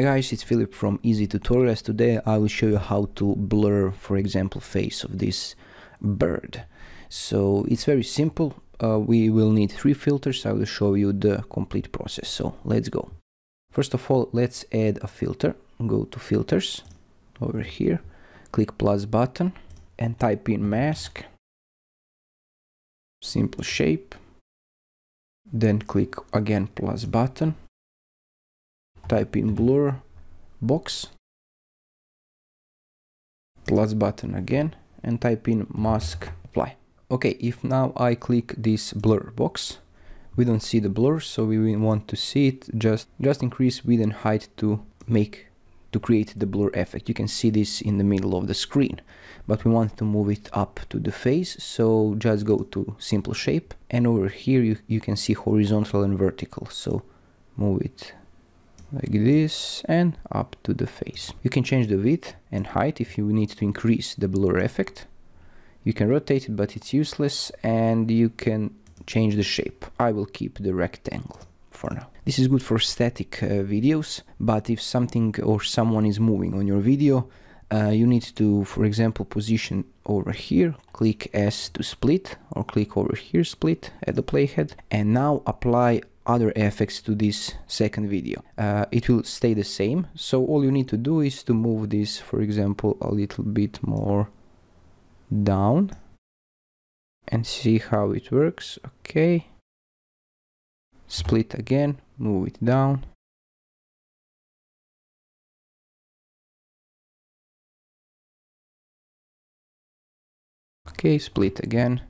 Hi guys, it's Filip from Easy Tutorials. Today I will show you how to blur, for example, face of this bird. So it's very simple. We will need three filters. I will show you the complete process. So let's go. First of all, let's add a filter. Go to filters over here, click plus button and type in mask, simple shape, then click again plus button. Type in blur box, plus button again, and type in mask apply. Okay, if now I click this blur box, we don't see the blur, so we will want to see it. Just increase width and height to create the blur effect. You can see this in the middle of the screen, but we want to move it up to the face, so just go to simple shape, and over here you can see horizontal and vertical, so move it like this and up to the face. You can change the width and height if you need to increase the blur effect. You can rotate it, but it's useless, and you can change the shape. I will keep the rectangle for now. This is good for static videos, but if something or someone is moving on your video, you need to, for example, position over here, click S to split, or click over here, split at the playhead, and now apply other effects to this second video. It will stay the same, so all you need to do is to move this, for example, a little bit more down and see how it works. Okay, split again, move it down. Okay, split again.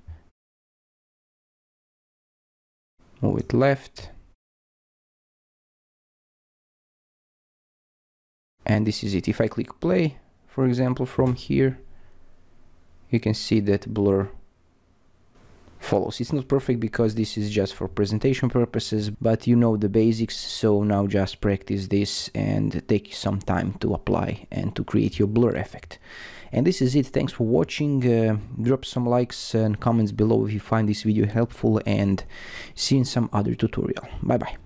Move it left. And this is it. If I click play, for example, from here, you can see that blur follows. It's not perfect because this is just for presentation purposes, but you know the basics, so now just practice this and take some time to apply and to create your blur effect. And this is it. Thanks for watching. Drop some likes and comments below if you find this video helpful, and see you in some other tutorial. Bye bye.